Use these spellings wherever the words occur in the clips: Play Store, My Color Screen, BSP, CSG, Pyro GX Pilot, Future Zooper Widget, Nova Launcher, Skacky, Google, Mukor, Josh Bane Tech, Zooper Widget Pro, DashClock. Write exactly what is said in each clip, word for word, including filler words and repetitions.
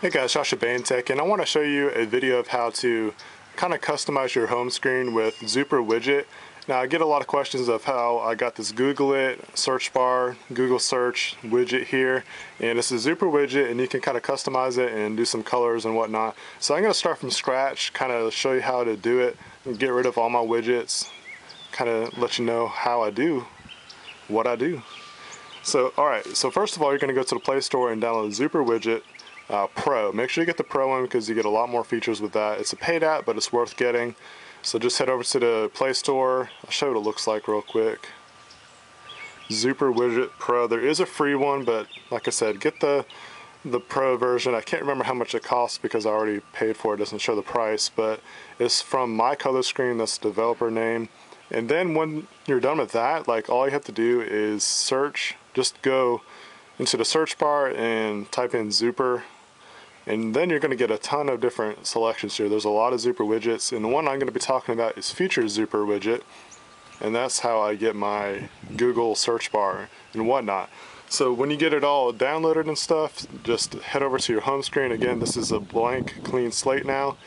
Hey guys, Josh Bane Tech, and I want to show you a video of how to kind of customize your home screen with Zooper Widget. Now I get a lot of questions of how I got this Google it, search bar, Google search widget here, and it's a Zooper Widget and you can kind of customize it and do some colors and whatnot. So I'm going to start from scratch, kind of show you how to do it, and get rid of all my widgets, kind of let you know how I do what I do. So alright, so first of all you're going to go to the Play Store and download Zooper Widget Uh, Pro. Make sure you get the Pro one because you get a lot more features with that. It's a paid app, but it's worth getting. So just head over to the Play Store. I'll show you what it looks like real quick. Zooper Widget Pro. There is a free one, but like I said, get the the Pro version. I can't remember how much it costs because I already paid for it. It doesn't show the price, but it's from My Color Screen. That's the developer name. And then when you're done with that, like all you have to do is search. Just go into the search bar and type in Zooper. And then you're going to get a ton of different selections here. There's a lot of Zooper widgets, and the one I'm going to be talking about is Future Zooper Widget, and that's how I get my Google search bar and whatnot. So when you get it all downloaded and stuff, just head over to your home screen. Again, this is a blank, clean slate now.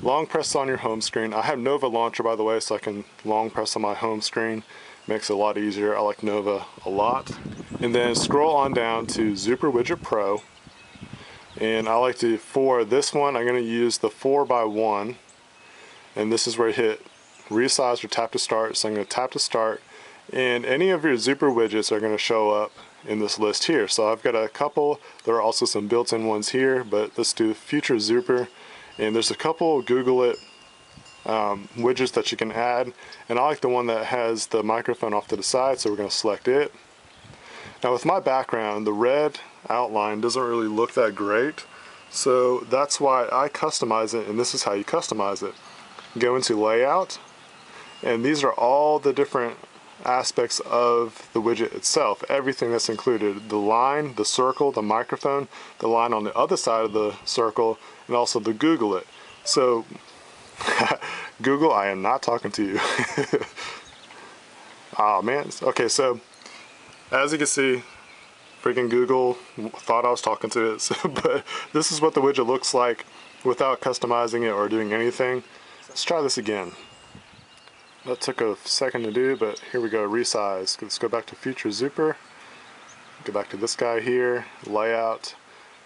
Long press on your home screen. I have Nova Launcher, by the way, so I can long press on my home screen. Makes it a lot easier. I like Nova a lot. And then scroll on down to Zooper Widget Pro. And I like to, for this one, I'm going to use the four by one. And this is where you hit resize or tap to start. So I'm going to tap to start. And any of your Zooper widgets are going to show up in this list here. So I've got a couple. There are also some built-in ones here. But let's do Future Zooper. And there's a couple Google it um, widgets that you can add. And I like the one that has the microphone off to the side. So we're going to select it. Now with my background, the red outline doesn't really look that great, so that's why I customize it, and this is how you customize it. Go into layout, and these are all the different aspects of the widget itself, everything that's included, the line, the circle, the microphone, the line on the other side of the circle, and also the Google it. So Google, I am not talking to you. Oh man, okay, so as you can see, freaking Google thought I was talking to it, so, but this is what the widget looks like without customizing it or doing anything. Let's try this again. That took a second to do, but here we go, resize. Let's go back to Future Zooper, go back to this guy here, layout,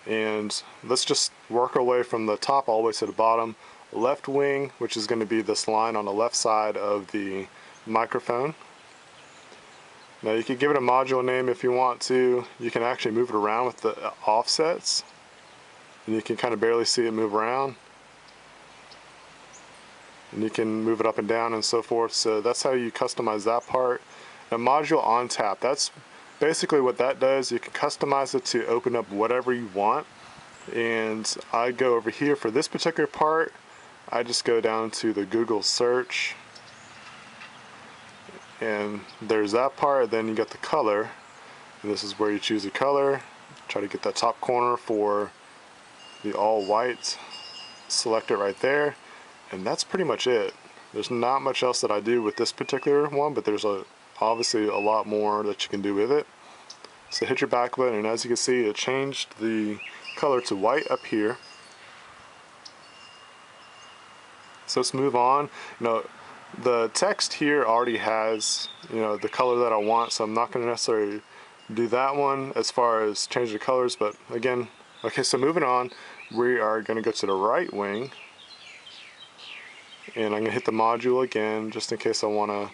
and let's just work our way from the top all the way to the bottom. Left wing, which is going to be this line on the left side of the microphone. Now you can give it a module name if you want to. You can actually move it around with the offsets. And you can kind of barely see it move around. And you can move it up and down and so forth. So that's how you customize that part. Now module on tap, that's basically what that does. You can customize it to open up whatever you want. And I go over here for this particular part. I just go down to the Google search. And there's that part, then you got the color, and this is where you choose a color. Try to get that top corner for the all white, select it right there, and that's pretty much it. There's not much else that I do with this particular one, but there's a, obviously a lot more that you can do with it. So hit your back button, and as you can see, it changed the color to white up here. So let's move on. You know, the text here already has, you know, the color that I want, so I'm not going to necessarily do that one as far as changing the colors, but again, okay, so moving on, we are going to go to the right wing, and I'm going to hit the module again, just in case I want to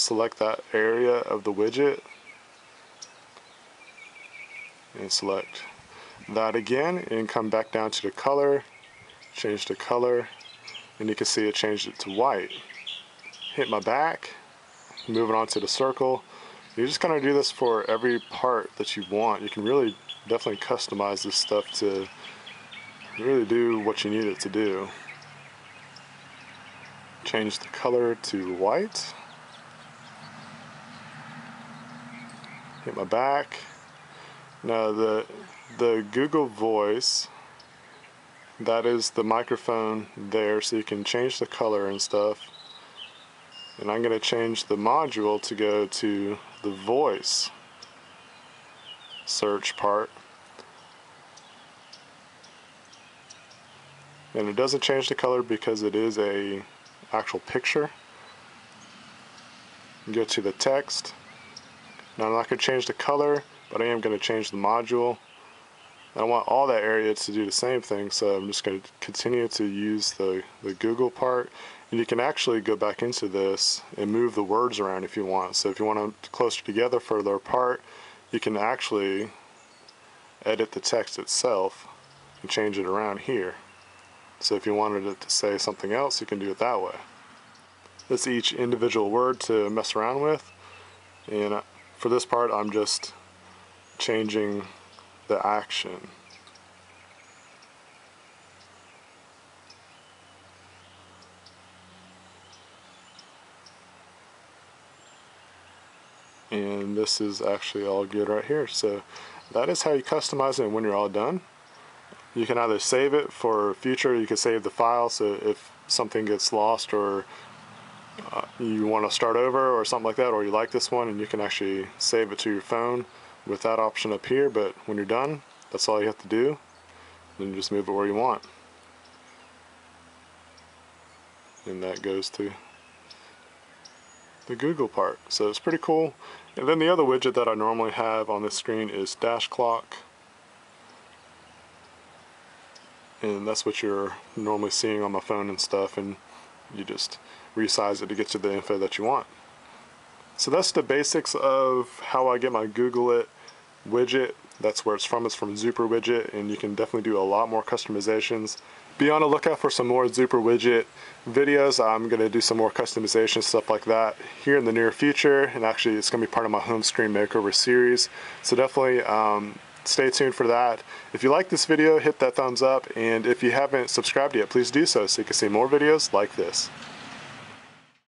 select that area of the widget, and select that again, and come back down to the color, change the color, and you can see it changed it to white. Hit my back, moving on to the circle. You're just gonna do this for every part that you want. You can really definitely customize this stuff to really do what you need it to do. Change the color to white. Hit my back. Now the, the Google Voice, that is the microphone there, so you can change the color and stuff. And I'm going to change the module to go to the voice search part. and it doesn't change the color because it is a actual picture. Go to the text. Now I'm not going to change the color, but I am going to change the module. And I want all that area to do the same thing, so I'm just going to continue to use the, the Google part. And you can actually go back into this and move the words around if you want. So if you want them closer together, further apart, you can actually edit the text itself and change it around here. So if you wanted it to say something else, you can do it that way. That's each individual word to mess around with. And for this part, I'm just changing the action. And this is actually all good right here. So that is how you customize it. And when you're all done, you can either save it for future, you can save the file, so if something gets lost or uh, you want to start over or something like that, or you like this one, and you can actually save it to your phone with that option up here. But when you're done, that's all you have to do. Then you just move it where you want. And that goes to the Google part. So it's pretty cool. And then the other widget that I normally have on this screen is DashClock. And that's what you're normally seeing on my phone and stuff, and you just resize it to get to the info that you want. So that's the basics of how I get my Google It widget. That's where it's from. It's from Zooper Widget, and you can definitely do a lot more customizations. Be on the lookout for some more Zooper Widget videos. I'm going to do some more customization stuff like that here in the near future, and actually it's going to be part of my home screen makeover series. So definitely um, stay tuned for that. If you like this video, hit that thumbs up, and if you haven't subscribed yet, please do so so you can see more videos like this.